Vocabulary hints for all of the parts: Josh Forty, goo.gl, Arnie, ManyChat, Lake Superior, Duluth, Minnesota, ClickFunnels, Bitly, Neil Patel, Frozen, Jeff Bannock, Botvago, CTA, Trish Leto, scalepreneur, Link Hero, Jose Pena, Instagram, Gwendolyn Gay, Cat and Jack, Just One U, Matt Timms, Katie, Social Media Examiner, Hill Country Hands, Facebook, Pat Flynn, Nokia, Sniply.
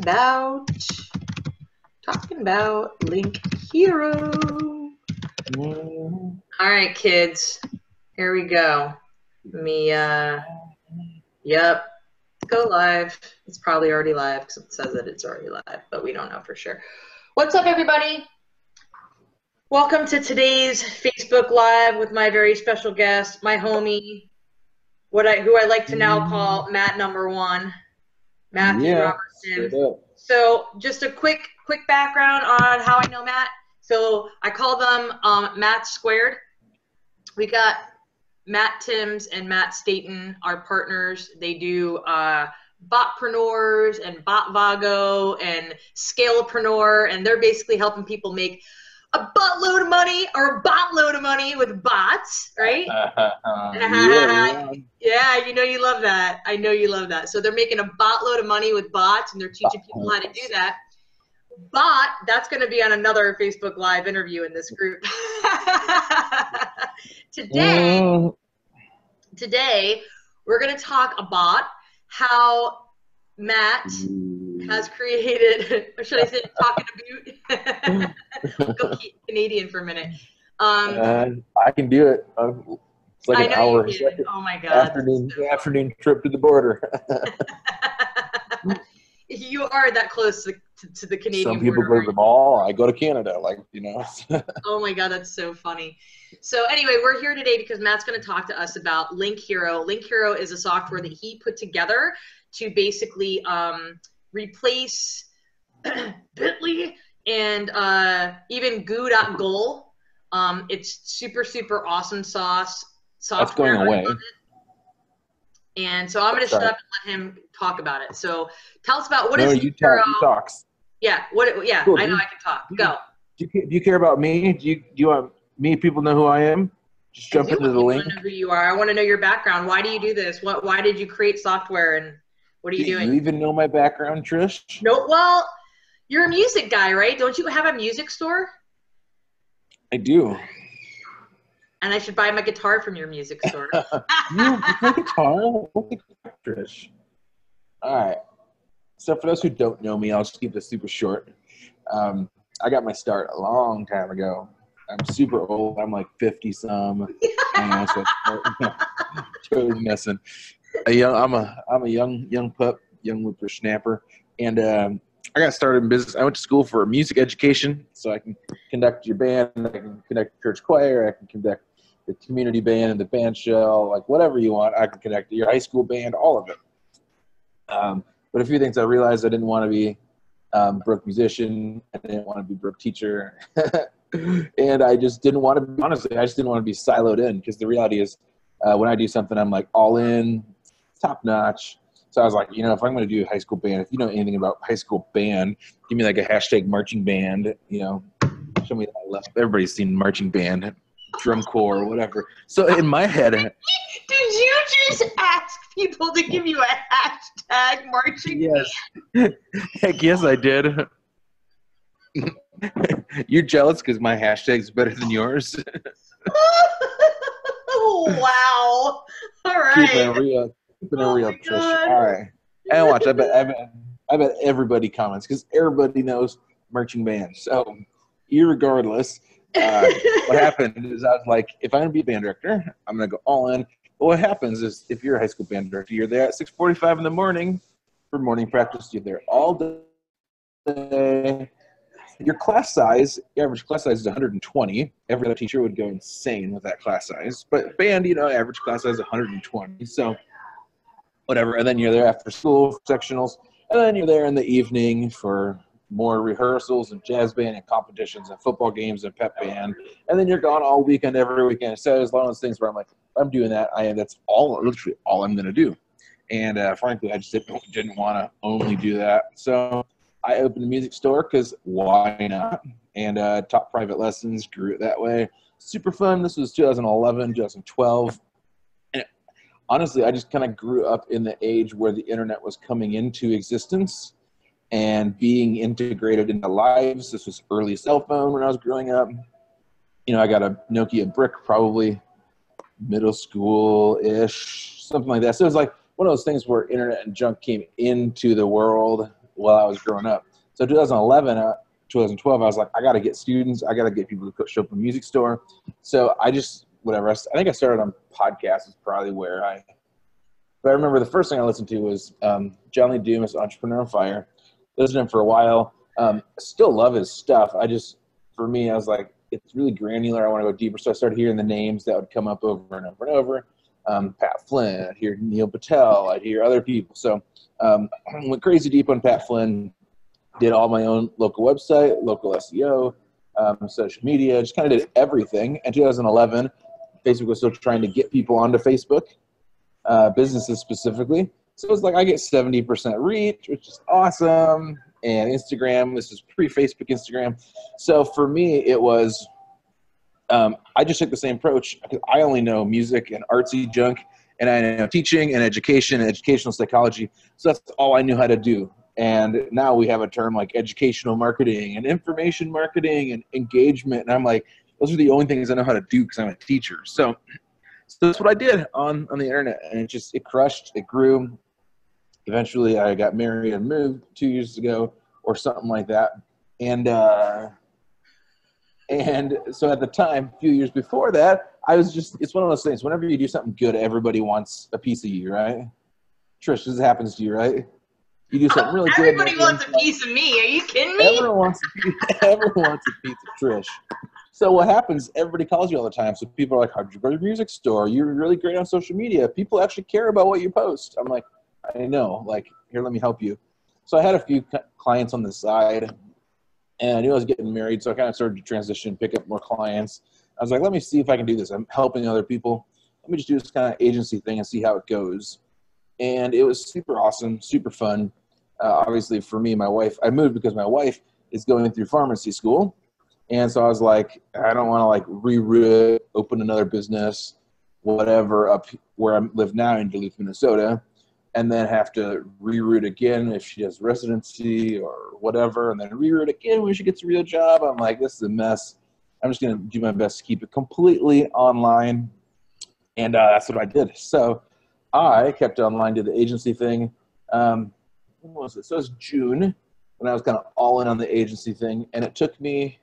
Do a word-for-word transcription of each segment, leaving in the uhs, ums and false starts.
about talking about Link Hero. All right, kids, here we go. Let me, uh, yep, go live. It's probably already live because it says that it's already live, but we don't know for sure. What's up, everybody? Welcome to today's Facebook Live with my very special guest, my homie, what I, who I like to now call Matt Number One, Matthew yeah, Robert Sims. So just a quick, quick background on how I know Matt. So I call them um, Matt Squared. We got Matt Timms and Matt Staten, our partners. They do uh, Botpreneurs and Botvago and Scalepreneur, and they're basically helping people make a buttload of money or a botload of money with bots, right? Uh, uh, yeah, yeah, you know you love that. I know you love that. So they're making a botload of money with bots, and they're teaching people how to do that. Bot, that's going to be on another Facebook Live interview in this group. Today, mm. today we're going to talk about how Matt has created, or should I say talking about? We'll go Canadian for a minute. Um, uh, I can do it. Um, it's like I an hour. Oh my God. Afternoon, so afternoon trip to the border. You are that close to, to, to the Canadian border. Some people border, go to the mall. I go to Canada, like, you know. Oh my God, that's so funny. So anyway, we're here today because Matt's going to talk to us about Link Hero. Link Hero is a software that he put together to basically um, replace Bitly and uh, even goo dot g l. Um, it's super, super awesome sauce software. That's going away. And so I'm going to shut up and let him talk about it. So tell us about what no, is you Hero. Talk, you talks. Yeah, what? Yeah, cool. I know I can talk. Do you, Go. Do you, do you care about me? Do you, do you want me? People know who I am? Just jump into the link. I want to know who you are. I want to know your background. Why do you do this? What? Why did you create software? And what are you do doing? Do you even know my background, Trish? No. Well, you're a music guy, right? Don't you have a music store? I do. And I should buy my guitar from your music store. You play guitar? Holy crap, Trish. All right. So for those who don't know me, I'll just keep this super short. Um, I got my start a long time ago. I'm super old. I'm like fifty some. I know, so totally messing. A young, I'm a I'm a young young pup, young whipper snapper, and um, I got started in business. I went to school for music education, so I can conduct your band, I can conduct church choir, I can conduct the community band and the band shell, like whatever you want. I can conduct your high school band, all of it. Um, but a few things I realized: I didn't want to be um, broke musician, I didn't want to be broke teacher, and I just didn't want to be, honestly. I just didn't want to be siloed in, because the reality is, uh, when I do something, I'm like all in, top notch. So I was like, you know, if I'm going to do a high school band, if you know anything about high school band, give me like a hashtag marching band, you know, show me that left. Everybody's seen marching band, drum corps, whatever. So in my head. Did you just ask people to give you a hashtag marching yes. band? Heck yes, I did. You're jealous because my hashtag's better than yours. Wow. All right. Keep it real. Keep it real, Trish. All right. And watch, I bet, I bet, I bet everybody comments, because everybody knows marching band. So, irregardless, uh, what happened is I was like, if I'm going to be a band director, I'm going to go all in. But what happens is, if you're a high school band director, you're there at six forty-five in the morning for morning practice. You're there all day. Your class size, your average class size is one hundred twenty. Every other teacher would go insane with that class size. But band, you know, average class size is one hundred twenty. So, whatever. And then you're there after school for sectionals. And then you're there in the evening for more rehearsals and jazz band and competitions and football games and pep band. And then you're gone all weekend, every weekend. So there's a lot of those things where I'm like, I'm doing that. I am. That's all, literally all I'm going to do. And uh, frankly, I just didn't, didn't want to only do that. So I opened a music store because why not? And uh, taught private lessons, grew it that way. Super fun. This was two thousand eleven, two thousand twelve. And it, honestly, I just kind of grew up in the age where the internet was coming into existence and being integrated into lives. This was early cell phone when I was growing up. You know, I got a Nokia brick, probably middle school-ish, something like that. So it was like one of those things where internet and junk came into the world. while I was growing up. So twenty eleven, uh, twenty twelve, I was like, I got to get students. I got to get people to show up in a music store. So I just, whatever. I, I think I started on podcasts is probably where I, but I remember the first thing I listened to was um, John Lee Dumas, Entrepreneur on Fire. Listened to him for a while. Um, still love his stuff. I just, for me, I was like, it's really granular. I want to go deeper. So I started hearing the names that would come up over and over and over. Um, Pat Flynn, I hear Neil Patel, I hear other people. So um, went crazy deep on Pat Flynn, did all my own local website, local S E O, um, social media, just kind of did everything. In two thousand eleven, Facebook was still trying to get people onto Facebook, uh, businesses specifically. So it was like I get seventy percent reach, which is awesome. And Instagram, this is pre-Facebook Instagram. So for me, it was Um, I just took the same approach because I only know music and artsy junk, and I know teaching and education and educational psychology. So that's all I knew how to do. And now we have a term like educational marketing and information marketing and engagement. And I'm like, those are the only things I know how to do because I'm a teacher. So, so that's what I did on, on the internet. And it just, it crushed, it grew. Eventually I got married and moved two years ago or something like that. And, uh, And so at the time, a few years before that, I was just, it's one of those things, whenever you do something good, everybody wants a piece of you, right? Trish, this happens to you, right? You do something really good. Everybody wants a piece of me. Are you kidding me? Everyone wants a piece, everyone wants a piece of Trish. So what happens, everybody calls you all the time. So people are like, how'd you go to your music store? You're really great on social media. People actually care about what you post. I'm like, I know, like, here, let me help you. So I had a few clients on the side. And I knew I was getting married, so I kind of started to transition, pick up more clients. I was like, let me see if I can do this. I'm helping other people. Let me just do this kind of agency thing and see how it goes. And it was super awesome, super fun. Uh, obviously, for me, my wife, I moved because my wife is going through pharmacy school. And so I was like, I don't want to like reroute, open another business, whatever, up where I live now in Duluth, Minnesota, and then have to reroute again if she does residency or whatever, and then reroute again when she gets a real job. I'm like, this is a mess. I'm just going to do my best to keep it completely online. And uh, that's what I did. So I kept it online, did the agency thing. Um, what was it? So it was June when I was kind of all in on the agency thing. And it took me,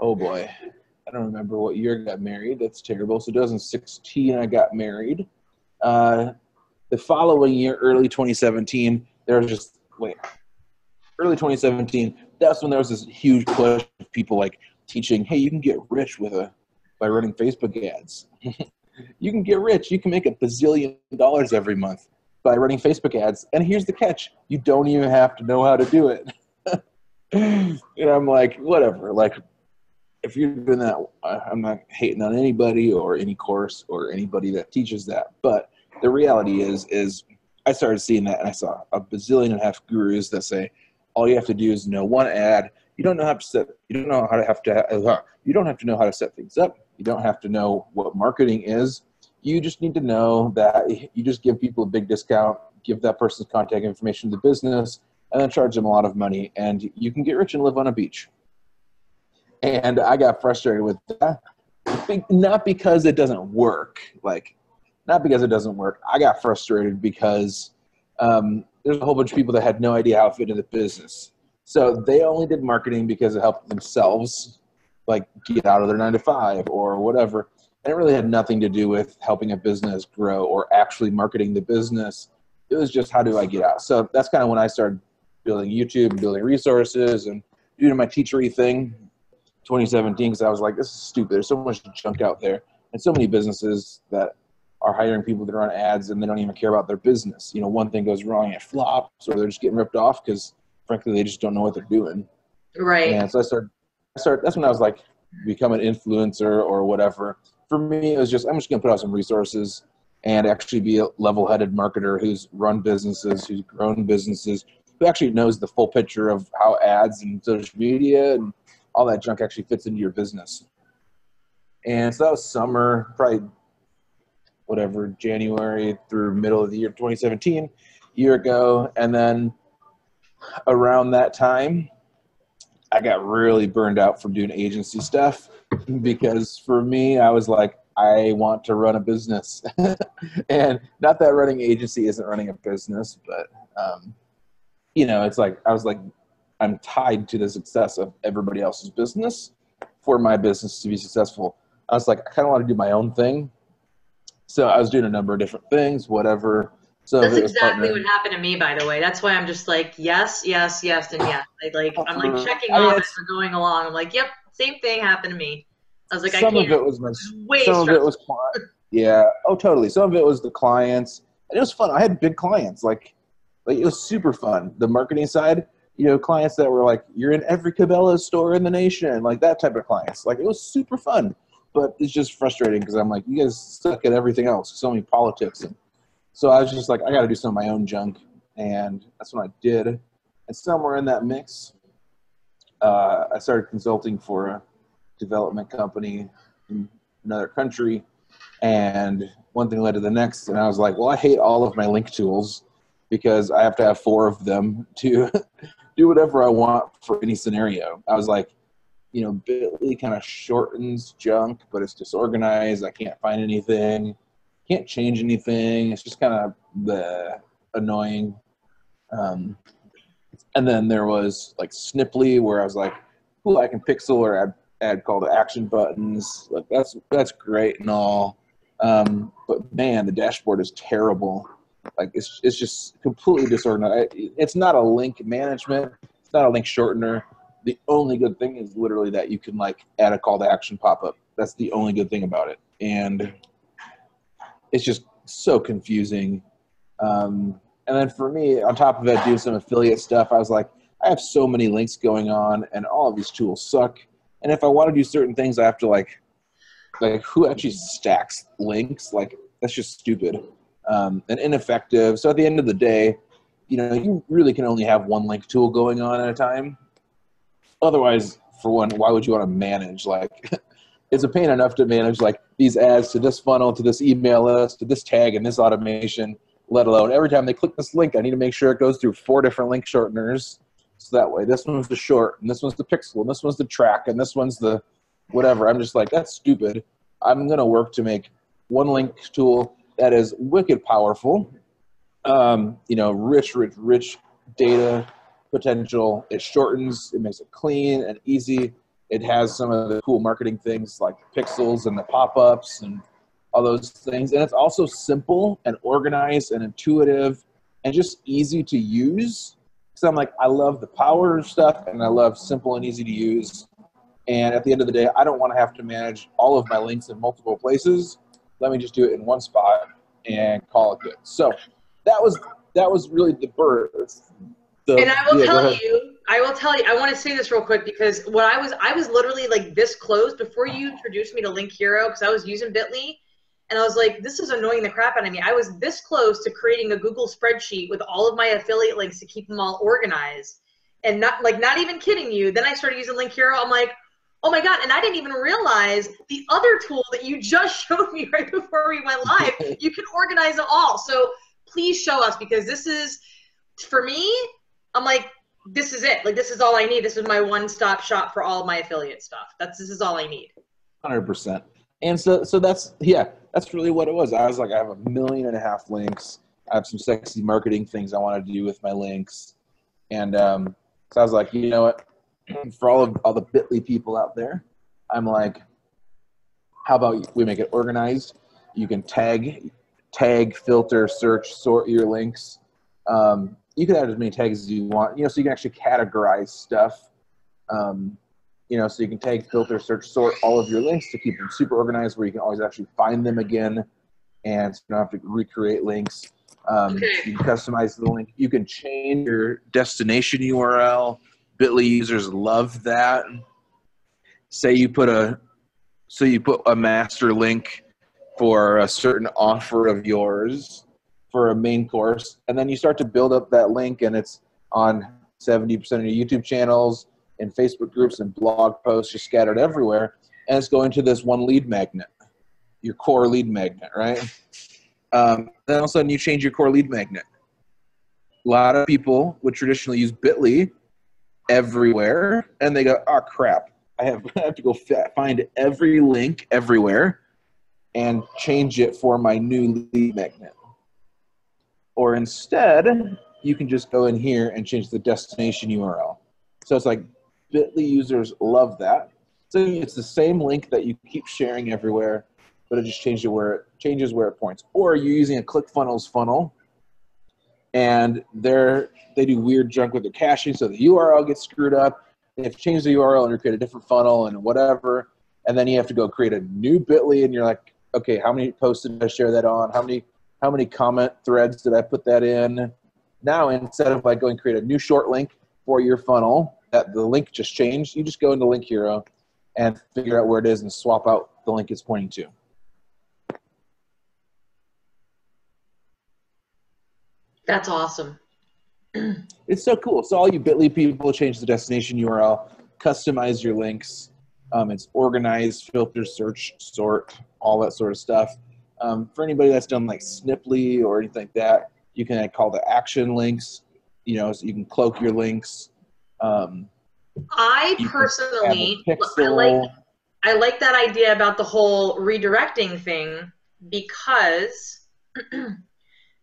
oh boy, I don't remember what year I got married. That's terrible. So twenty sixteen, I got married. Uh, The following year, early twenty seventeen, there was just, wait, early twenty seventeen, that's when there was this huge push of people like teaching, hey, you can get rich with a, by running Facebook ads. You can get rich. You can make a bazillion dollars every month by running Facebook ads. And here's the catch. You don't even have to know how to do it. And I'm like, whatever. Like, if you're doing that, I'm not hating on anybody or any course or anybody that teaches that, but the reality is, is I started seeing that, and I saw a bazillion and a half gurus that say, all you have to do is know one ad. You don't know how to set. You don't know how to have to. You don't have to know how to set things up. You don't have to know what marketing is. You just need to know that you just give people a big discount, give that person's contact information to the business, and then charge them a lot of money, and you can get rich and live on a beach. And I got frustrated with that, not because it doesn't work, like. Not because it doesn't work. I got frustrated because um, there's a whole bunch of people that had no idea how to fit into the business. So they only did marketing because it helped themselves, like get out of their nine to five or whatever. And it really had nothing to do with helping a business grow or actually marketing the business. It was just, how do I get out? So that's kind of when I started building YouTube and building resources and doing my teachery thing, twenty seventeen, because I was like, this is stupid. There's so much junk out there and so many businesses that are hiring people that run ads and they don't even care about their business. You know, one thing goes wrong, it flops, or they're just getting ripped off because, frankly, they just don't know what they're doing. Right. And so I started, I started, that's when I was like, become an influencer or whatever. For me, it was just, I'm just going to put out some resources and actually be a level-headed marketer who's run businesses, who's grown businesses, who actually knows the full picture of how ads and social media and all that junk actually fits into your business. And so that was summer, probably whatever, January through middle of the year, twenty seventeen, year ago. And then around that time, I got really burned out from doing agency stuff because for me, I was like, I want to run a business. And not that running agency isn't running a business, but um, you know, it's like, I was like, I'm tied to the success of everybody else's business for my business to be successful. I was like, I kind of want to do my own thing. So I was doing a number of different things, whatever. So that's exactly what happened to me, by the way. That's why I'm just like, yes, yes, yes, and yes. I, like, I'm like checking off as we're going along. I'm like, yep, same thing happened to me. I was like, I can't. Some of it was my, some of it was, yeah, oh, totally. Some of it was the clients. And it was fun. I had big clients. Like, like, it was super fun. The marketing side, you know, clients that were like, you're in every Cabela's store in the nation, like that type of clients. Like, it was super fun. But it's just frustrating because I'm like, you guys suck at everything else. So many politics and. So I was just like, I got to do some of my own junk, and that's what I did. And somewhere in that mix, uh, I started consulting for a development company in another country, and one thing led to the next, and I was like, well, I hate all of my link tools because I have to have four of them to do whatever I want for any scenario. I was like, you know, Bitly kind of shortens junk, but it's disorganized. I can't find anything. Can't change anything. It's just kind of the annoying. Um, and then there was like Sniply, where I was like, cool, I can pixel or add, add call to action buttons. Like that's, that's great and all. Um, but man, the dashboard is terrible. Like it's, it's just completely disorganized. It's not a link management. It's not a link shortener. The only good thing is literally that you can like add a call to action pop-up. That's the only good thing about it. And it's just so confusing. Um, and then for me, on top of it, doing some affiliate stuff, I was like, I have so many links going on and all of these tools suck. And if I want to do certain things, I have to like, like who actually stacks links? Like that's just stupid um, and ineffective. So at the end of the day, you know, you really can only have one link tool going on at a time. Otherwise, for one, why would you want to manage like it's a pain enough to manage like these ads to this funnel, to this email list, to this tag and this automation, let alone every time they click this link, I need to make sure it goes through four different link shorteners. So that way this one's the short and this one's the pixel and this one's the track and this one's the whatever. I'm just like, that's stupid. I'm going to work to make one link tool that is wicked powerful. Um, you know, rich, rich, rich data potential. It shortens, it makes it clean and easy. It has some of the cool marketing things like pixels and the pop-ups and all those things. And it's also simple and organized and intuitive and just easy to use. So I'm like, I love the power stuff and I love simple and easy to use. And at the end of the day, I don't want to have to manage all of my links in multiple places. Let me just do it in one spot and call it good. So that was, that was really the birth. The, and I will yeah, tell you. I will tell you, I want to say this real quick because what I was, I was literally like this close before you introduced me to Link Hero because I was using Bitly and I was like, this is annoying the crap out of me. I was this close to creating a Google spreadsheet with all of my affiliate links to keep them all organized and not like, not even kidding you. Then I started using Link Hero. I'm like, oh my God. And I didn't even realize the other tool that you just showed me right before we went live, you can organize it all. So please show us because this is, for me, I'm like, this is it. Like, this is all I need. This is my one-stop shop for all my affiliate stuff. That's, this is all I need. one hundred percent. And so, so that's, yeah, that's really what it was. I was like, I have a million and a half links. I have some sexy marketing things I want to do with my links. And um, so I was like, you know what? For all of all the Bitly people out there, I'm like, how about we make it organized? You can tag, tag, filter, search, sort your links. Um, You can add as many tags as you want, you know, so you can actually categorize stuff, um, you know, so you can tag, filter, search, sort all of your links to keep them super organized where you can always actually find them again and so you don't have to recreate links. Um, okay. You can customize the link. You can change your destination U R L. Bitly users love that. Say you put a, so you put a master link for a certain offer of yours for a main course, and then you start to build up that link and it's on seventy percent of your YouTube channels and Facebook groups and blog posts just scattered everywhere, and it's going to this one lead magnet, your core lead magnet, right? Um, then all of a sudden you change your core lead magnet. A lot of people would traditionally use Bitly everywhere and they go, oh crap, I have, I have to go find every link everywhere and change it for my new lead magnet. Or instead, you can just go in here and change the destination U R L. So it's like Bitly users love that. So it's the same link that you keep sharing everywhere, but it just changes where it, changes where it points. Or you're using a ClickFunnels funnel, and they're, they do weird junk with their caching, so the U R L gets screwed up. They've changed the U R L and create a different funnel and whatever, and then you have to go create a new Bitly, and you're like, okay, how many posts did I share that on? How many how many comment threads did I put that in? Now, instead of like going create a new short link for your funnel that the link just changed, you just go into Link Hero and figure out where it is and swap out the link it's pointing to. That's awesome. It's so cool. So all you Bitly people, change the destination U R L, customize your links. Um, it's organized, filter, search, sort, all that sort of stuff. Um, for anybody that's done like Sniply or anything like that, you can like, call to action links, you know, so you can cloak your links. Um, I personally, I like, I like that idea about the whole redirecting thing because,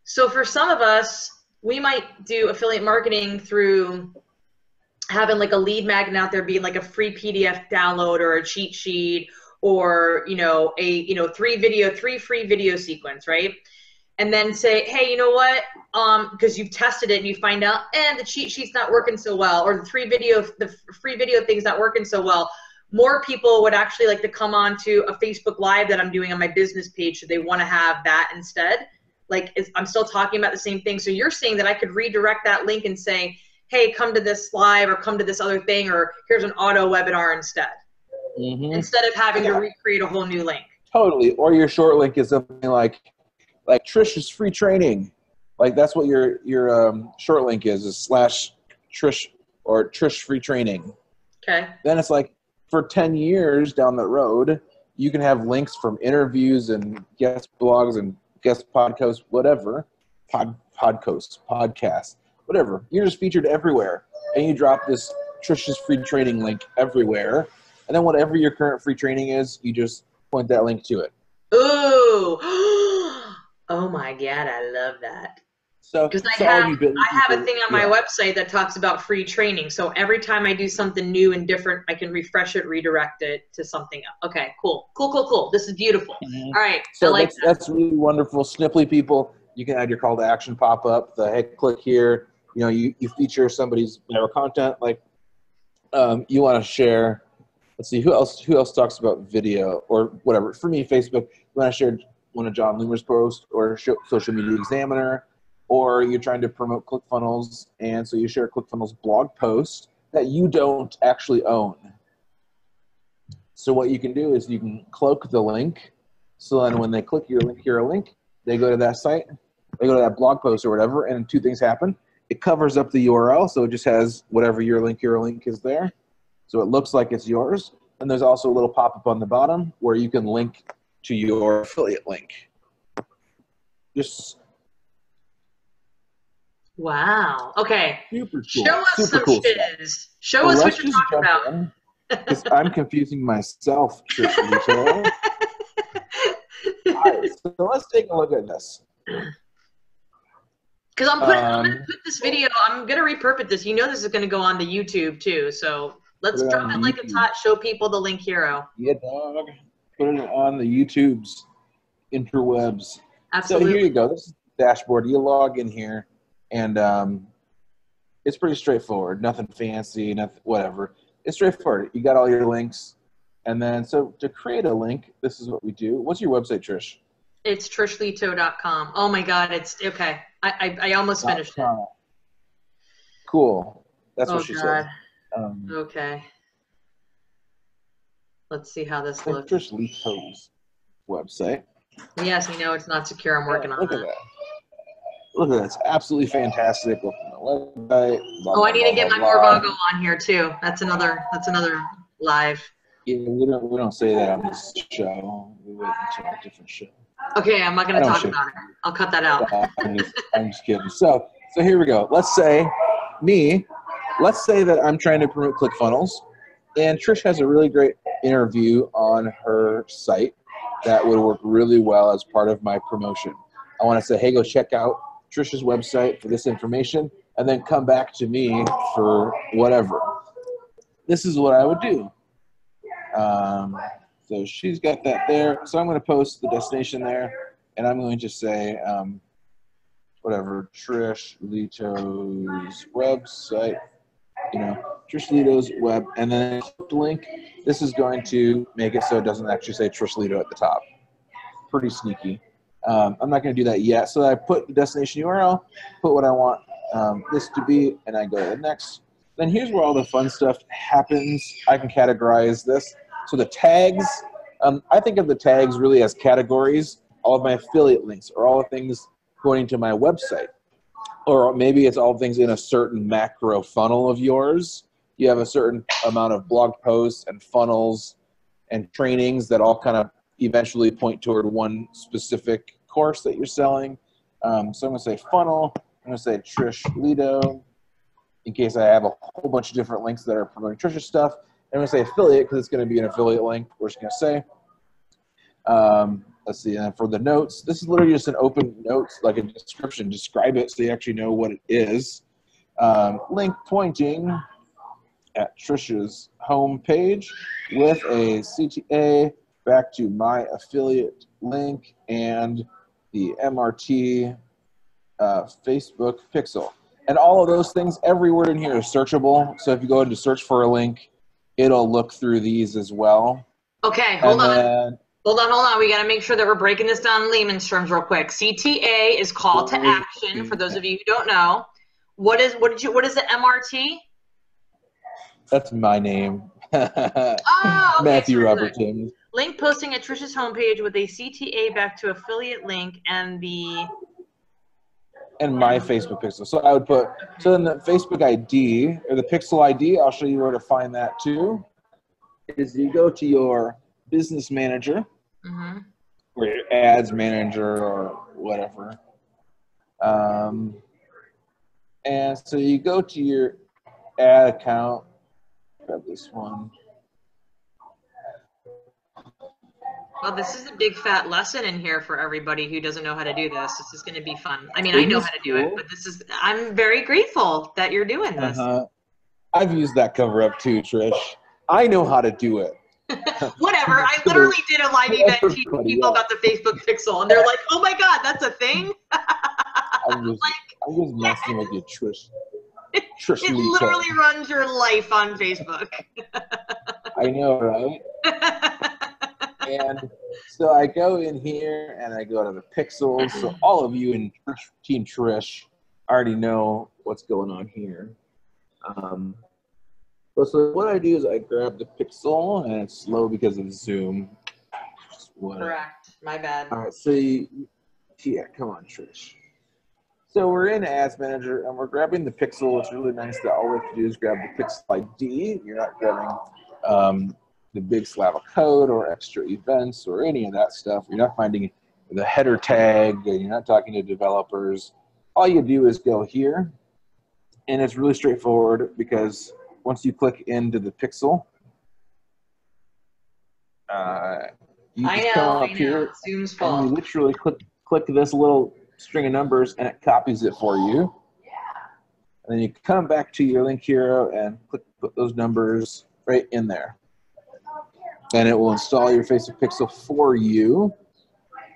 so for some of us, we might do affiliate marketing through having like a lead magnet out there being like a free P D F download or a cheat sheet or, you know, a, you know, three video, three free video sequence, right? And then say, hey, you know what? Um, because you've tested it and you find out, and eh, the cheat sheet's not working so well, or the three video, the free video thing's not working so well. More people would actually like to come on to a Facebook Live that I'm doing on my business page. So they want to have that instead. Like I'm still talking about the same thing. So you're saying that I could redirect that link and say, hey, come to this live or come to this other thing, or here's an auto webinar instead. Mm-hmm. Instead of having yeah. to recreate a whole new link. Totally. Or your short link is something like, like Trish's free training. Like that's what your, your um, short link is, is slash Trish or Trish free training. Okay. Then it's like for ten years down the road, you can have links from interviews and guest blogs and guest podcasts, whatever, pod, podcasts, podcasts, whatever. You're just featured everywhere. And you drop this Trish's free training link everywhere. And then whatever your current free training is, you just point that link to it. Ooh. Oh my God, I love that. So, because I, so have, I have a thing on my yeah. website that talks about free training. So every time I do something new and different, I can refresh it, redirect it to something else. Okay, cool. Cool, cool, cool. This is beautiful. Mm-hmm. All right. So I like that's, that. that's really wonderful. Sniply people, you can add your call to action pop up, the hey, click here. You know, you, you feature somebody's whatever content, like um, you want to share. Let's see, who else Who else talks about video or whatever? For me, Facebook, when I shared one of John Loomer's posts or show, Social Media Examiner, or you're trying to promote ClickFunnels, and so you share a ClickFunnels blog post that you don't actually own. So what you can do is you can cloak the link, so then when they click your Link Hero link, they go to that site, they go to that blog post or whatever, and two things happen. It covers up the U R L, so it just has whatever your Link Hero link is there. So it looks like it's yours. And there's also a little pop-up on the bottom where you can link to your affiliate link. Just. Wow. Okay. Super cool. Show us some shiz. Show us what you're talking about. Because I'm confusing myself. All right. So let's take a look at this. Because I'm putting, um, I'm going to put this video, I'm going to repurpose this. You know this is going to go on the YouTube too, so. Let's it drop it like YouTube. It's hot. Show people the Link Hero. Yeah, dog. Put it on the YouTube's interwebs. Absolutely. So here you go. This is the dashboard. You log in here, and um, it's pretty straightforward. Nothing fancy, nothing, whatever. It's straightforward. You got all your links. And then, so to create a link, this is what we do. What's your website, Trish? It's Trishleto dot com. Oh, my God. It's okay. I, I, I almost finished it. Cool. That's oh, what she God. said. Um, okay. Let's see how this looks. Trish Leto's website. Yes, we know it's not secure. I'm working yeah, on that. At that. Look at that. It's absolutely fantastic. Look at the website. Blah, oh, I need blah, to get blah, my Botvago on here too. That's another. That's another live. Yeah, we don't. We don't say that on this show. We wait until a different show. Okay, I'm not going to talk about it. I'll cut that out. I'm, just, I'm just kidding. So, so here we go. Let's say me. Let's say that I'm trying to promote ClickFunnels, and Trish has a really great interview on her site that would work really well as part of my promotion. I want to say, hey, go check out Trish's website for this information, and then come back to me for whatever. This is what I would do. Um, so she's got that there. So I'm going to post the destination there, and I'm going to just say, um, whatever, Trish Leto's website, you know, Trish Leto's web, and then click the link. This is going to make it so it doesn't actually say Trish Leto at the top. Pretty sneaky. Um, I'm not going to do that yet. So I put the destination U R L, put what I want um, this to be, and I go to the next. Then here's where all the fun stuff happens. I can categorize this. So the tags, um, I think of the tags really as categories. All of my affiliate links are all the things pointing to my website. Or maybe it's all things in a certain macro funnel of yours. You have a certain amount of blog posts and funnels and trainings that all kind of eventually point toward one specific course that you're selling. Um, so I'm going to say funnel. I'm going to say Trish Leto in case I have a whole bunch of different links that are promoting Trish's stuff. And I'm going to say affiliate because it's going to be an affiliate link. We're just going to say. Um, let's see. And for the notes, this is literally just an open notes, like a description. Describe it so you actually know what it is. Um, link pointing at Trish's homepage with a C T A back to my affiliate link and the M R T uh, Facebook pixel. And all of those things, every word in here is searchable. So if you go into search for a link, it'll look through these as well. Okay, hold and on. Then, hold on, hold on. We got to make sure that we're breaking this down in layman's terms real quick. C T A is call to action, for those of you who don't know. What is, what did you, what is the M R T? That's my name. Oh, okay, Matthew sorry, Robert sorry. Timms. Link posting at Trish's homepage with a C T A back to affiliate link and the... And my Facebook pixel. So I would put, so then the Facebook I D, or the pixel I D, I'll show you where to find that too, is you go to your business manager, mm-hmm. or your ads manager, or whatever. Um, and so you go to your ad account, grab this one. Well, this is a big fat lesson in here for everybody who doesn't know how to do this. This is going to be fun. I mean, I know how to do it, but this is, I'm very grateful that you're doing this. Uh-huh. I've used that cover up too, Trish. I know how to do it. Whatever. I literally did a live event teaching people about the Facebook pixel, and they're like, oh my God, that's a thing. I'm just, like, I'm just messing with you, Trish. Trish it literally time. runs your life on Facebook. I know, right? And so I go in here and I go to the pixels. So all of you in Team Trish already know what's going on here. Um, so what I do is I grab the pixel, and it's slow because of Zoom. Correct. My bad. All right. So you, yeah, come on, Trish. So we're in Ads Manager, and we're grabbing the pixel. It's really nice that all we have to do is grab the pixel I D. You're not grabbing um, the big slab of code or extra events or any of that stuff. You're not finding the header tag, and you're not talking to developers. All you do is go here, and it's really straightforward because once you click into the pixel, uh, you just I know, come up I here and full. you literally click, click this little string of numbers, and it copies it for you. Yeah. And then you come back to your Link Hero and click, put those numbers right in there. And it will install your Facebook pixel for you.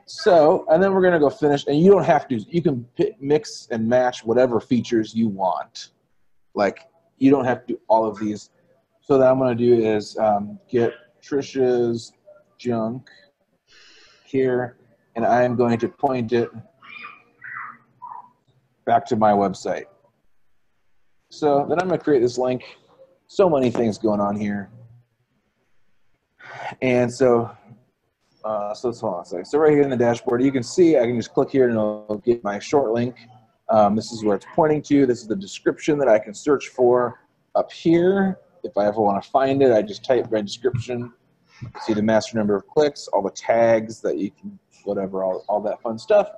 So, and then we're going to go finish. And you don't have to. You can mix and match whatever features you want. Like, you don't have to do all of these. So what I'm going to do is um, get Trish's junk here. And I am going to point it back to my website. So then I'm going to create this link. So many things going on here. And so, uh, so it's hold on So right here in the dashboard, you can see I can just click here and it'll get my short link. Um, this is where it's pointing to. This is the description that I can search for up here. If I ever want to find it, I just type my description. See the master number of clicks, all the tags that you can, whatever, all, all that fun stuff.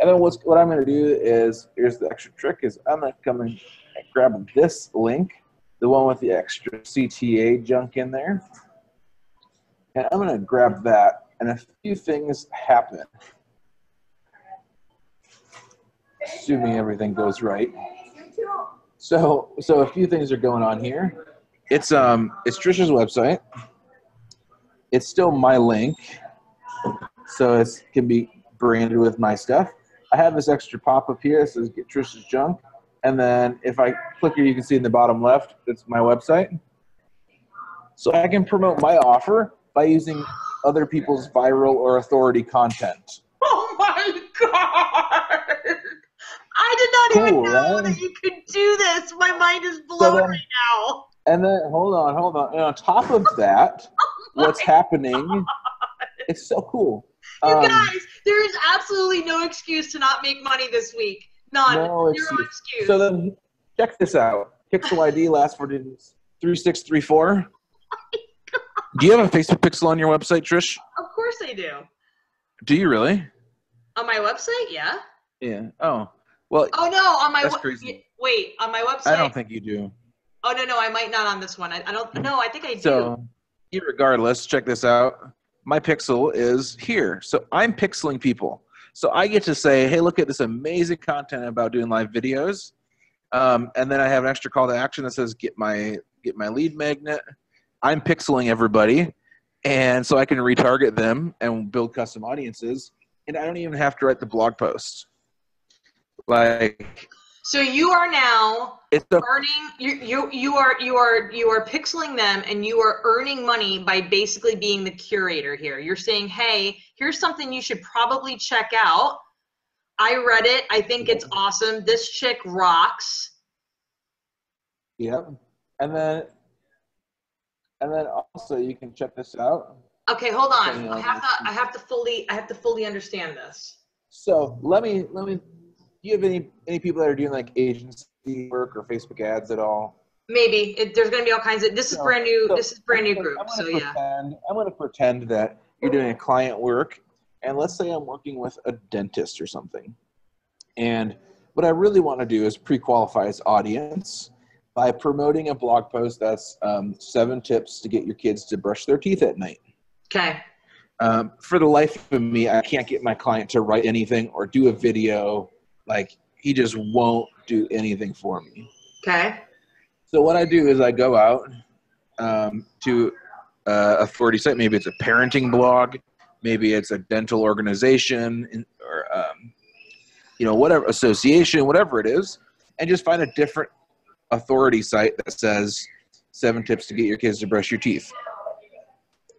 And then what's, what I'm going to do is, here's the extra trick, is I'm going to come and grab this link, the one with the extra C T A junk in there. And I'm going to grab that, and a few things happen. assuming everything goes right. So, so a few things are going on here. It's um, it's Trish's website. It's still my link, so it can be branded with my stuff. I have this extra pop-up here that says "Get Trish's Junk," and then if I click here, you can see in the bottom left, it's my website. So I can promote my offer by using other people's viral or authority content. Oh my god! I did not cool, even know right? that you could do this. My mind is blown so then, right now. And then, hold on, hold on. And on top of that, oh what's happening, god. It's so cool. You um, guys, there is absolutely no excuse to not make money this week. None. No excuse. Zero excuse. So then, check this out. Pixel I D, last four digits, three six three four. Oh, do you have a Facebook pixel on your website, Trish? Of course I do. Do you really? On my website, yeah. Yeah. Oh. Well, oh no, on my website. Wait, on my website. I don't think you do. Oh no, no, I might not on this one. I, I don't. No, I think I do. So, regardless, check this out. My pixel is here, so I'm pixeling people. So I get to say, hey, look at this amazing content about doing live videos, um, and then I have an extra call to action that says, get my get my lead magnet. I'm pixeling everybody, and so I can retarget them and build custom audiences, and I don't even have to write the blog post. Like, so you are now it's a, earning you, you you are you are you are pixeling them, and you are earning money by basically being the curator here. You're saying, hey, here's something you should probably check out. I read it. I think it's awesome. This chick rocks. Yep. And then and then also you can check this out. Okay, hold on. I have to I have to fully I have to fully understand this. So let me let me do you have any any people that are doing like agency work or Facebook ads at all? Maybe it, there's going to be all kinds of. This is no, brand new. So this is brand new group. I'm so pretend, yeah. I'm going to pretend that you're doing a client work, and let's say I'm working with a dentist or something. And what I really want to do is pre-qualify his audience by promoting a blog post that's um, seven tips to get your kids to brush their teeth at night. Okay. Um, for the life of me, I can't get my client to write anything or do a video. Like, he just won't do anything for me. Okay. So what I do is I go out um, to uh, a authority site. Maybe it's a parenting blog. Maybe it's a dental organization or, um, you know, whatever, association, whatever it is, and just find a different authority site that says seven tips to get your kids to brush your teeth.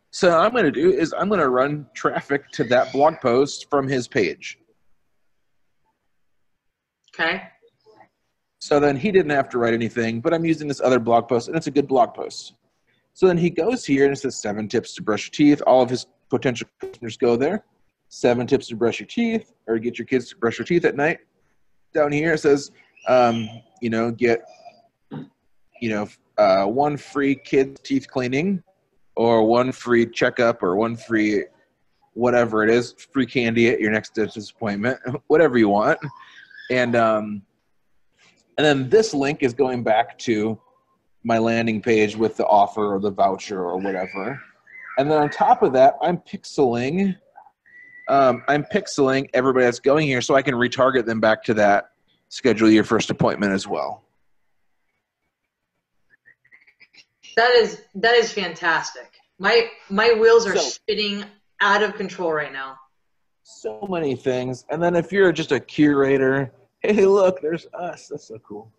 So what I'm going to do is I'm going to run traffic to that blog post from his page. Okay. So then he didn't have to write anything, but I'm using this other blog post, and it's a good blog post. So then he goes here, and it says seven tips to brush your teeth. All of his potential customers go there. Seven tips to brush your teeth, or get your kids to brush your teeth at night. Down here it says, um, you know, get, you know, uh, one free kid teeth cleaning, or one free checkup, or one free whatever it is, free candy at your next dentist appointment, whatever you want. And um, and then this link is going back to my landing page with the offer or the voucher or whatever. And then on top of that, I'm pixeling. Um, I'm pixeling everybody that's going here, so I can retarget them back to that schedule your first appointment as well. That is that is fantastic. My my wheels are so, spinning out of control right now. So many things. And then if you're just a curator, hey, look, there's us. That's so cool.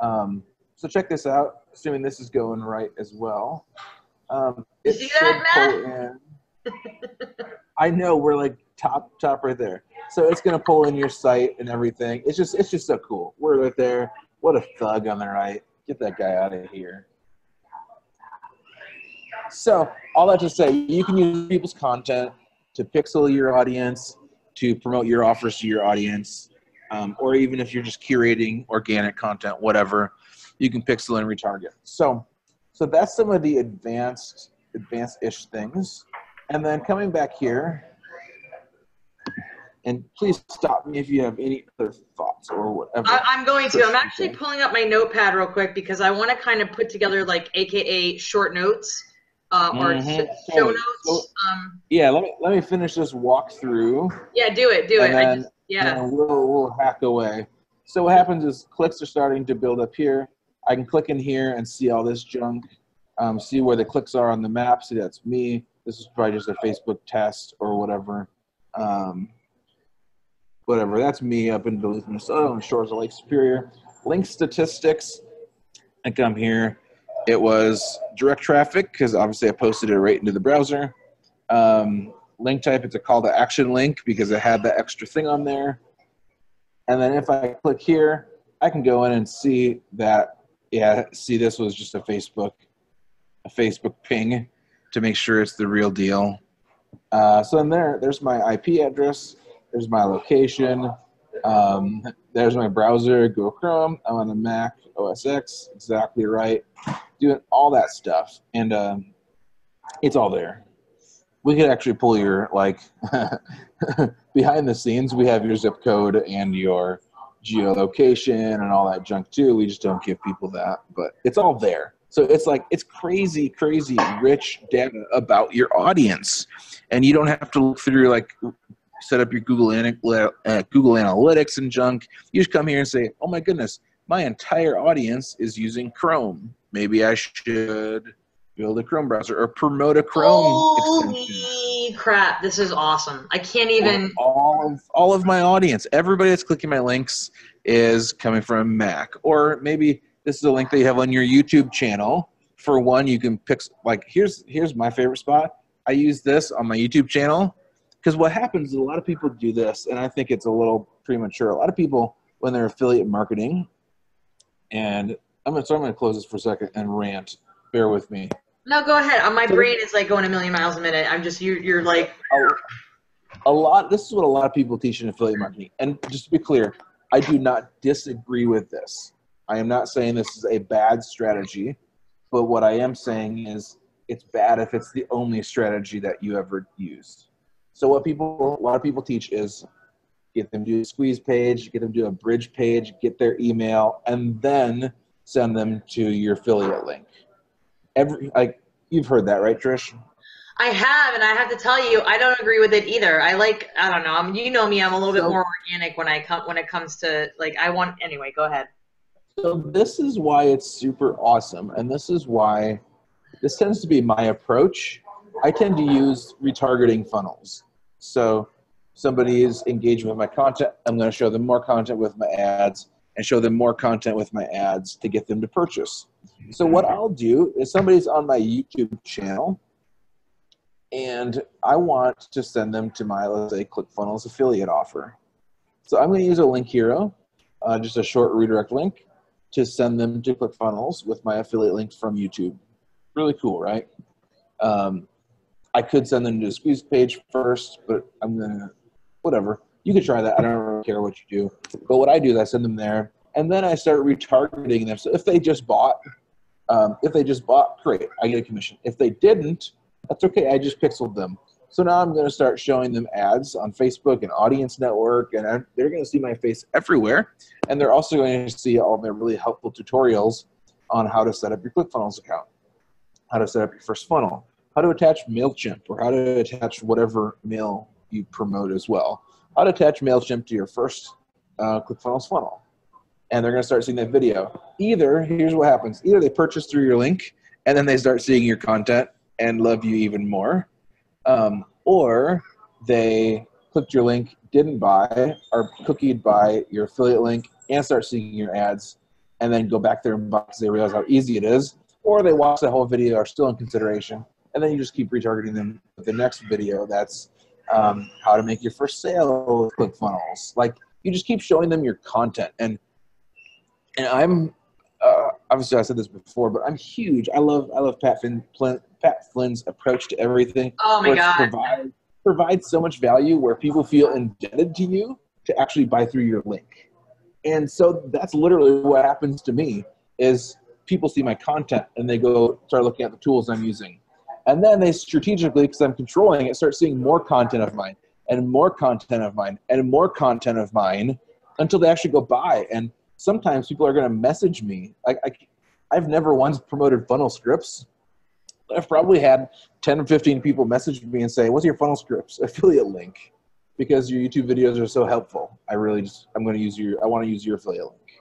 Um, so check this out, assuming this is going right as well. Um, it you see that, Matt? I know, we're like top, top right there. So it's going to pull in your site and everything. It's just, it's just so cool. We're right there. What a thug on the right. Get that guy out of here. So all that to say, you can use people's content to pixel your audience, to promote your offers to your audience, um, or even if you're just curating organic content, whatever, you can pixel and retarget. So, so that's some of the advanced, advanced-ish things. And then coming back here, and please stop me if you have any other thoughts or whatever. I, I'm going to. I'm actually pulling up my notepad real quick because I want to kind of put together like A K A short notes. Uh, or mm-hmm. show notes. So, um, yeah, let me let me finish this walkthrough. Yeah, do it, do it. Then, I just Yeah. And we'll, we'll hack away. So what happens is clicks are starting to build up here. I can click in here and see all this junk, um, see where the clicks are on the map. See, that's me. This is probably just a Facebook test or whatever. Um, whatever, that's me up in Duluth, Minnesota, on the shores of Lake Superior. Link statistics, I come here. It was direct traffic, because obviously I posted it right into the browser. Um, link type, it's a call to action link because it had that extra thing on there. And then if I click here, I can go in and see that, yeah, see this was just a Facebook, a Facebook ping to make sure it's the real deal. Uh, so in there, there's my I P address, there's my location, um, there's my browser, Google Chrome, I'm on a Mac, O S X, exactly right, doing all that stuff. And um, it's all there. We could actually pull your, like, behind the scenes, we have your zip code and your geolocation and all that junk too. We just don't give people that, but it's all there. So it's like, it's crazy, crazy rich data about your audience. And you don't have to look through, like, set up your Google, uh, Google Analytics and junk. You just come here and say, oh my goodness, my entire audience is using Chrome. Maybe I should build a Chrome browser or promote a Chrome Holy extension. Holy crap, this is awesome. I can't even. All of, all of my audience, everybody that's clicking my links is coming from a Mac. Or maybe this is a link that you have on your YouTube channel. For one, you can pick, like, here's, here's my favorite spot. I use this on my YouTube channel because what happens is a lot of people do this, and I think it's a little premature. A lot of people, when they're affiliate marketing, and I'm gonna, so I'm gonna close this for a second and rant. Bear with me. No, go ahead. My brain is like going a million miles a minute. I'm just, you're, you're like. A lot, this is what a lot of people teach in affiliate marketing. And just to be clear, I do not disagree with this. I am not saying this is a bad strategy, but what I am saying is it's bad if it's the only strategy that you ever used. So what people, a lot of people teach is get them to do a squeeze page, get them to do a bridge page, get their email, and then send them to your affiliate link. Every, like, you've heard that, right, Trish? I have, and I have to tell you, I don't agree with it either. I like, I don't know. I'm, you know me. I'm a little so, bit more organic when I come when it comes to, like, I want. Anyway, go ahead. So this is why it's super awesome, and this is why this tends to be my approach. I tend to use retargeting funnels. So somebody is engaged with my content. I'm going to show them more content with my ads, and show them more content with my ads to get them to purchase. So what I'll do is somebody's on my YouTube channel and I want to send them to my, let's say, ClickFunnels affiliate offer. So I'm going to use a Link Hero, uh, just a short redirect link, to send them to ClickFunnels with my affiliate link from YouTube. Really cool, right? Um, I could send them to a squeeze page first, but I'm going to, whatever. You could try that. I don't really care what you do. But what I do is I send them there. And then I start retargeting them. So if they just bought, um, if they just bought, great, I get a commission. If they didn't, that's okay. I just pixeled them. So now I'm going to start showing them ads on Facebook and Audience Network, and I'm, they're going to see my face everywhere. And they're also going to see all my really helpful tutorials on how to set up your ClickFunnels account, how to set up your first funnel, how to attach MailChimp, or how to attach whatever mail you promote as well, how to attach MailChimp to your first uh, ClickFunnels funnel. And they're going to start seeing that video. Either, here's what happens. Either they purchase through your link, and then they start seeing your content and love you even more. Um, or they clicked your link, didn't buy, are cookied by your affiliate link, and start seeing your ads, and then go back there and buy because they realize how easy it is. Or they watch the whole video, are still in consideration, and then you just keep retargeting them with the next video. That's um, how to make your first sale with ClickFunnels. Like, you just keep showing them your content. And And I'm, uh, obviously I said this before, but I'm huge. I love I love Pat Flynn, Flynn, Pat Flynn's approach to everything. Oh my God. Provides provide so much value where people feel indebted to you to actually buy through your link. And so that's literally what happens to me is people see my content and they go start looking at the tools I'm using. And then they strategically, because I'm controlling it, start seeing more content of mine and more content of mine and more content of mine until they actually go buy. And sometimes people are going to message me. Like I, I've never once promoted funnel scripts. I've probably had ten or fifteen people message me and say, what's your funnel scripts affiliate link? because your YouTube videos are so helpful. I really just, I'm going to use your, I want to use your affiliate link.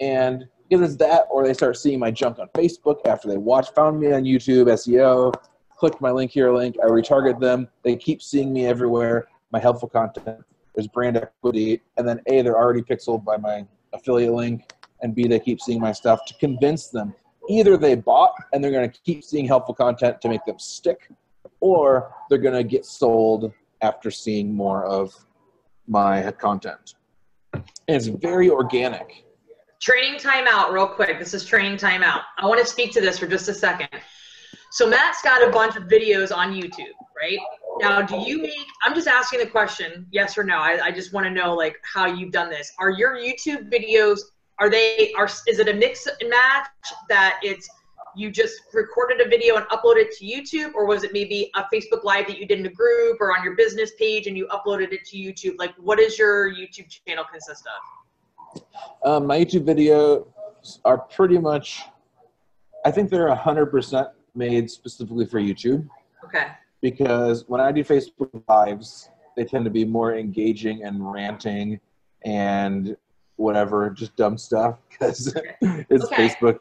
And either it's that or they start seeing my junk on Facebook after they watch, found me on YouTube, S E O, clicked my Link Hero link, I retarget them. They keep seeing me everywhere, my helpful content. There's brand equity. And then A, they're already pixeled by my affiliate link. And B, they keep seeing my stuff to convince them. Either they bought and they're going to keep seeing helpful content to make them stick, or they're going to get sold after seeing more of my content. And it's very organic. Training timeout real quick. This is training timeout. I want to speak to this for just a second. So Matt's got a bunch of videos on YouTube, right? Now, do you make, I'm just asking the question, yes or no. I, I just want to know like how you've done this. Are your YouTube videos, are they, are, is it a mix and match that it's, you just recorded a video and uploaded it to YouTube, or was it maybe a Facebook Live that you did in a group or on your business page and you uploaded it to YouTube? Like, what does your YouTube channel consist of? Um, my YouTube videos are pretty much, I think they're one hundred percent made specifically for YouTube. Okay. Because when I do Facebook Lives, they tend to be more engaging and ranting and whatever, just dumb stuff, because okay. it's okay. Facebook.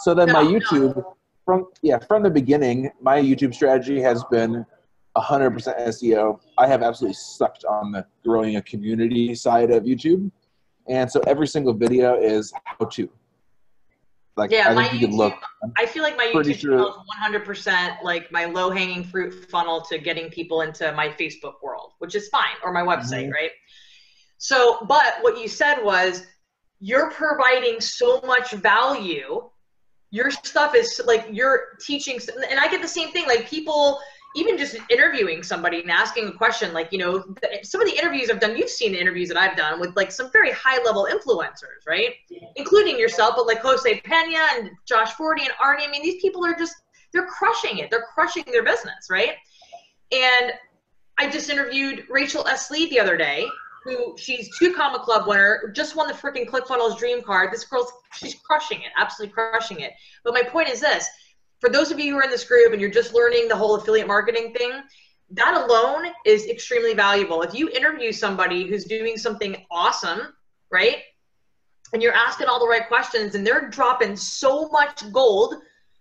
So then no, my YouTube, no. from yeah, from the beginning, my YouTube strategy has been one hundred percent S E O. I have absolutely sucked on the growing a community side of YouTube. And so every single video is how-to. Like, yeah, I my think you YouTube, look. I feel like my YouTube sure. channel is one hundred percent like my low-hanging fruit funnel to getting people into my Facebook world, which is fine, or my website, mm-hmm. right? So, but what you said was you're providing so much value. Your stuff is like you're teaching, and I get the same thing. Like people, even just interviewing somebody and asking a question, like, you know, some of the interviews I've done, you've seen the interviews that I've done with like some very high level influencers, right? Including yourself, but like Jose Pena and Josh Forty and Arnie. I mean, these people are just, they're crushing it. They're crushing their business, right? And I just interviewed Rachel S. Lee the other day, who she's two Comic Club winner, just won the freaking ClickFunnels dream card. This girl's, she's crushing it, absolutely crushing it. But my point is this, for those of you who are in this group and you're just learning the whole affiliate marketing thing, that alone is extremely valuable. If you interview somebody who's doing something awesome, right? And you're asking all the right questions and they're dropping so much gold,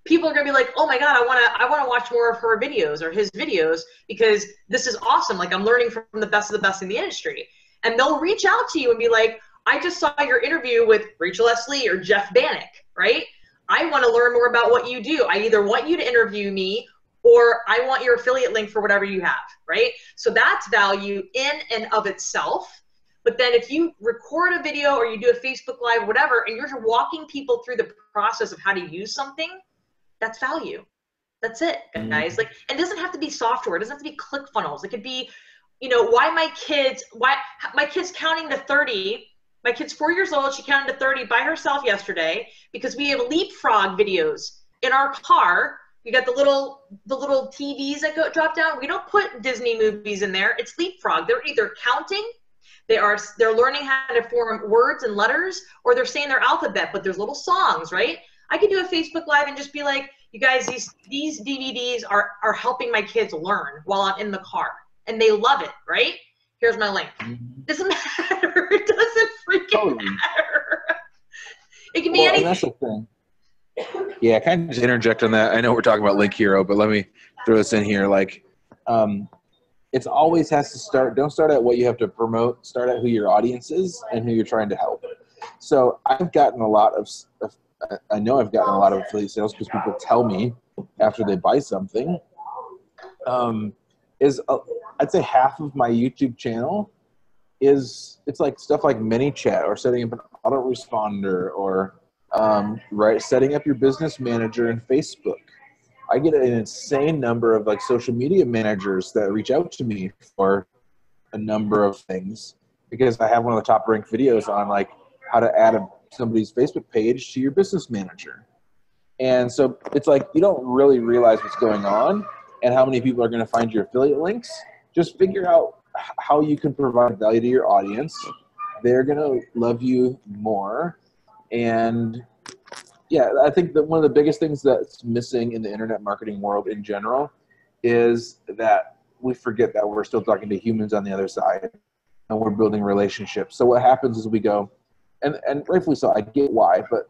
people are gonna be like, oh my God, I wanna I wanna watch more of her videos or his videos because this is awesome. Like I'm learning from the best of the best in the industry. And they'll reach out to you and be like, I just saw your interview with Rachel S. Lee or Jeff Bannock, right? I want to learn more about what you do. I either want you to interview me or I want your affiliate link for whatever you have, right? So that's value in and of itself. But then if you record a video or you do a Facebook Live, whatever, and you're walking people through the process of how to use something, that's value. That's it, guys. Like, it doesn't have to be software. It doesn't have to be ClickFunnels. It could be, you know, why my kids, why my kid's counting to thirty. My kid's four years old. She counted to thirty by herself yesterday because we have LeapFrog videos in our car. We got the little, the little T Vs that go drop down. We don't put Disney movies in there. It's LeapFrog. They're either counting, they are, they're learning how to form words and letters, or they're saying their alphabet, but there's little songs, right? I could do a Facebook Live and just be like, you guys, these, these D V Ds are, are helping my kids learn while I'm in the car. And they love it, right? Here's my link. It doesn't matter. It doesn't freaking totally. matter. It can be well, anything. That's the thing. Yeah, kind of just interject on that. I know we're talking about Link Hero, but let me throw this in here. Like, um, it's always has to start. Don't start at what you have to promote. Start at who your audience is and who you're trying to help. So I've gotten a lot of, of I know I've gotten a lot of affiliate sales because people tell me after they buy something. Um, is a, I'd say half of my YouTube channel is, it's like stuff like ManyChat or setting up an autoresponder or um, right, setting up your business manager in Facebook. I get an insane number of like social media managers that reach out to me for a number of things because I have one of the top ranked videos on like how to add a, somebody's Facebook page to your business manager. And so it's like, you don't really realize what's going on and how many people are going to find your affiliate links. Just figure out how you can provide value to your audience. They're going to love you more. And yeah, I think that one of the biggest things that's missing in the internet marketing world in general is that we forget that we're still talking to humans on the other side and we're building relationships. So what happens is we go, and, and rightfully so, I get why, but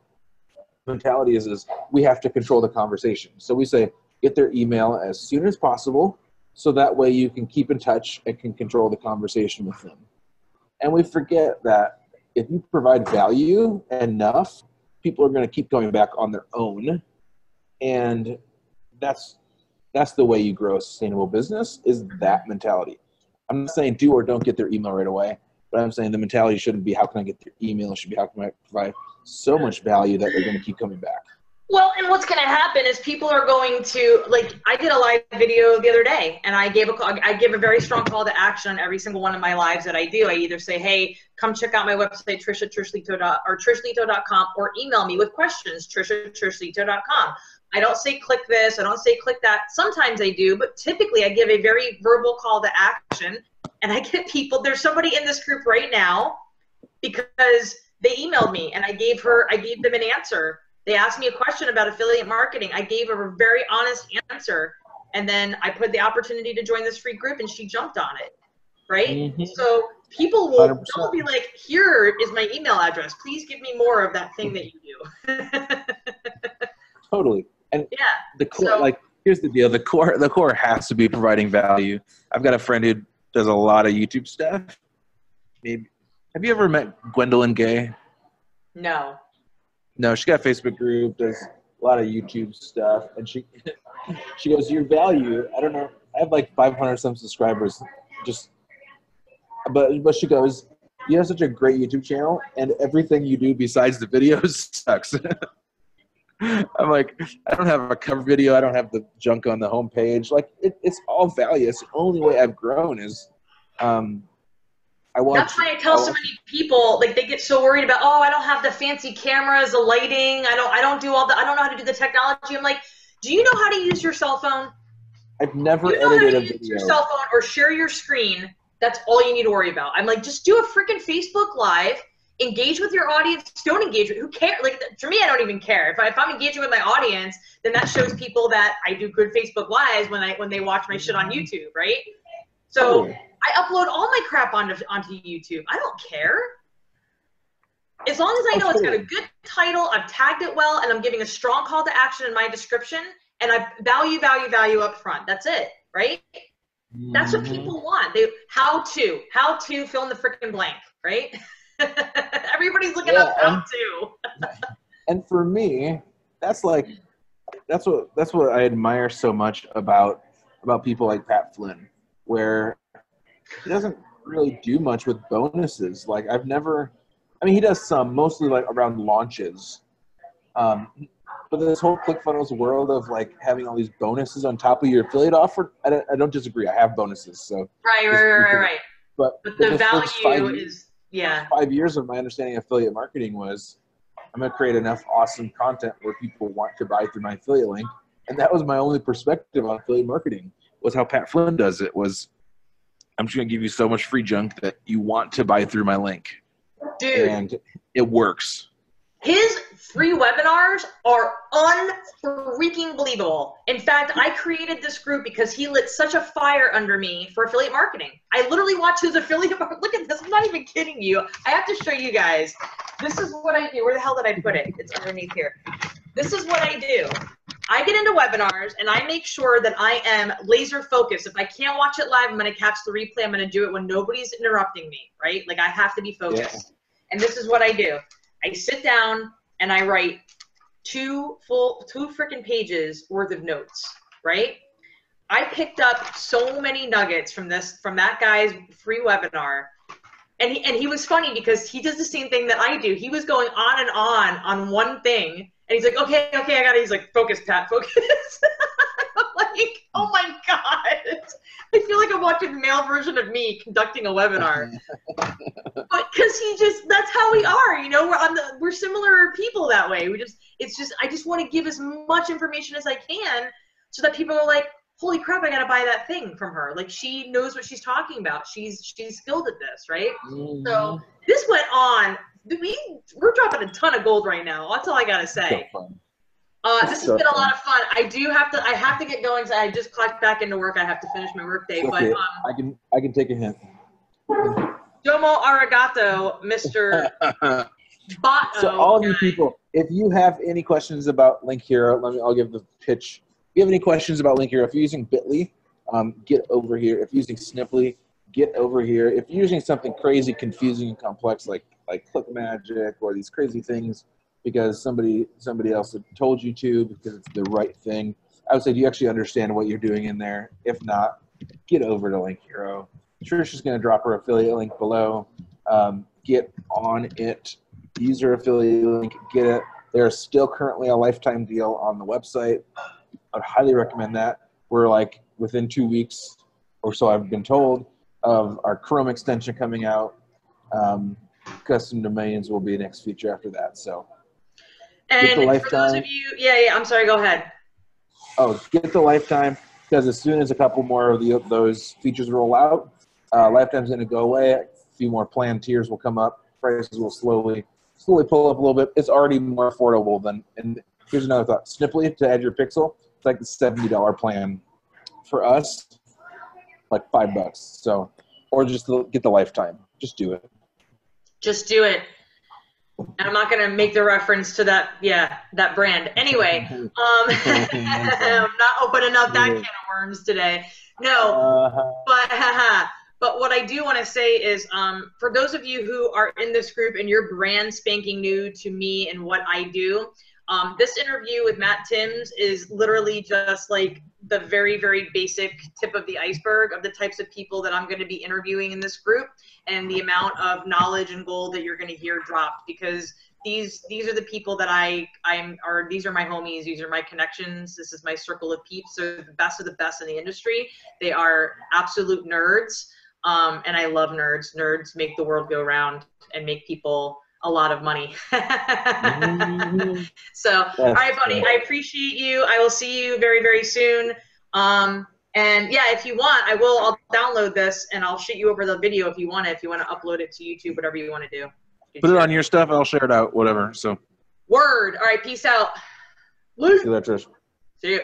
mentality is, is we have to control the conversation. So we say, get their email as soon as possible, so that way you can keep in touch and can control the conversation with them. And we forget that if you provide value enough, people are going to keep going back on their own. And that's, that's the way you grow a sustainable business, is that mentality. I'm not saying do or don't get their email right away, but I'm saying the mentality shouldn't be how can I get their email? It should be how can I provide so much value that they're going to keep coming back. Well, and what's going to happen is people are going to, like, I did a live video the other day, and I gave a call, I give a very strong call to action on every single one of my lives that I do. I either say, hey, come check out my website, Trisha, Trishleto, or Trishleto dot com, or email me with questions, Trisha, Trishleto dot com. I don't say click this, I don't say click that. Sometimes I do, but typically I give a very verbal call to action, and I get people, there's somebody in this group right now, because they emailed me, and I gave her, I gave them an answer. They asked me a question about affiliate marketing. I gave a very honest answer, and then I put the opportunity to join this free group, and she jumped on it, right? Mm-hmm. So people will they'll be like, here is my email address. Please give me more of that thing that you do. Totally. And yeah, the core, so, like, here's the deal. The core, the core has to be providing value. I've got a friend who does a lot of YouTube stuff. Maybe. Have you ever met Gwendolyn Gay? No. No, she got a Facebook group, does a lot of YouTube stuff, and she she goes, your value, I don't know, I have like five hundred some subscribers, just, but, but she goes, you have such a great YouTube channel, and everything you do besides the videos sucks. I'm like, I don't have a cover video, I don't have the junk on the homepage, like, it, it's all value. It's the only way I've grown is, um, I watch, that's why I tell I so many people, like, they get so worried about, oh, I don't have the fancy cameras, the lighting, I don't I don't do all the I don't know how to do the technology. I'm like, do you know how to use your cell phone? I've never you know edited how to a use video. Your cell phone or share your screen. That's all you need to worry about. I'm like, just do a freaking Facebook Live, engage with your audience, don't engage with who cares? Like, for me, I don't even care. If I, if I'm engaging with my audience, then that shows people that I do good Facebook Lives when I when they watch my shit on YouTube, right? So oh. I upload all my crap onto, onto YouTube. I don't care. As long as I know it's got a good title, I've tagged it well, and I'm giving a strong call to action in my description, and I value, value, value up front. That's it, right? Mm-hmm. That's what people want. They How to. How to fill in the freaking blank, right? Everybody's looking yeah, up how to. And for me, that's like, that's what, that's what I admire so much about, about people like Pat Flynn, where he doesn't really do much with bonuses. Like, I've never, I mean, he does some, mostly like around launches. Um, but this whole ClickFunnels world of like having all these bonuses on top of your affiliate offer, I don't, I don't disagree. I have bonuses, so. Right, right, right, right, right. But, but the value is, years, yeah. Five years of my understanding of affiliate marketing was, I'm gonna create enough awesome content where people want to buy through my affiliate link. And that was my only perspective on affiliate marketing, was how Pat Flynn does it, was, I'm just going to give you so much free junk that you want to buy through my link. Dude. And it works. His free webinars are unfreaking believable. In fact, I created this group because he lit such a fire under me for affiliate marketing. I literally watch his affiliate marketing. Look at this. I'm not even kidding you. I have to show you guys. This is what I do. Where the hell did I put it? It's underneath here. This is what I do. I get into webinars and I make sure that I am laser focused. If I can't watch it live, I'm going to catch the replay. I'm going to do it when nobody's interrupting me, right? Like, I have to be focused. Yeah. And this is what I do. I sit down and I write two full, two freaking pages worth of notes, right? I picked up so many nuggets from this, from that guy's free webinar. And he, and he was funny because he does the same thing that I do. He was going on and on on one thing. And he's like, okay, okay, I got it. He's like, focus, Pat, focus. I'm like, oh my God. I feel like I'm watching the male version of me conducting a webinar. But because he just, that's how we are, you know, we're on the, we're similar people that way. We just, it's just, I just want to give as much information as I can so that people are like, holy crap, I got to buy that thing from her. Like, she knows what she's talking about. She's, she's skilled at this, right? Mm-hmm. So this went on. We, we're dropping a ton of gold right now. That's all I got to say. So Uh, this has been a lot of fun. I do have to, I have to get going. So I just clocked back into work. I have to finish my work day, okay. but um, I can, I can take a hint. Domo arigato, Mister Botto. So all guy. Of you people, if you have any questions about Link Hero, let me, I'll give the pitch. If you have any questions about Link Hero, if you're using Bitly, um, get over here. If you're using Sniply, get over here. If you're using something crazy, confusing, and complex like, like Click Magic or these crazy things, because somebody somebody else told you to, because it's the right thing. I would say, do you actually understand what you're doing in there? If not, get over to Link Hero. Trish is gonna drop her affiliate link below. Um, get on it, use her affiliate link, get it. There is still currently a lifetime deal on the website. I'd highly recommend that. We're like within two weeks or so, I've been told, of our Chrome extension coming out. Um, custom domains will be the next feature after that, so. And for those of you, yeah, yeah, I'm sorry, go ahead. Oh, get the lifetime, because as soon as a couple more of the, those features roll out, uh, lifetime's gonna go away, a few more planned tiers will come up, prices will slowly, slowly pull up a little bit. It's already more affordable than, and here's another thought, Sniply to add your pixel, it's like the seventy dollar plan. For us, like five bucks, so, or just get the lifetime, just do it. Just do it. And I'm not going to make the reference to that, yeah, that brand. Anyway, um, I'm not opening up that can of worms today. No, uh-huh. but, haha. But what I do want to say is, um, for those of you who are in this group and you're brand spanking new to me and what I do, um, this interview with Matt Timms is literally just like the very, very basic tip of the iceberg of the types of people that I'm going to be interviewing in this group and the amount of knowledge and gold that you're going to hear dropped, because these these are the people that I I'm are these are my homies, these are my connections, this is my circle of peeps. They're the best of the best in the industry. They are absolute nerds, um, and I love nerds. Nerds make the world go round and make people a lot of money. So, all right, buddy, I appreciate you. I will see you very, very soon. Um, and yeah, if you want, I will, I'll download this and I'll shoot you over the video if you want it, if you want to upload it to YouTube, whatever you want to do. Good Put share. It on your stuff. I'll share it out, whatever. So word. All right. Peace out. Luke. See you later, Trish. See you.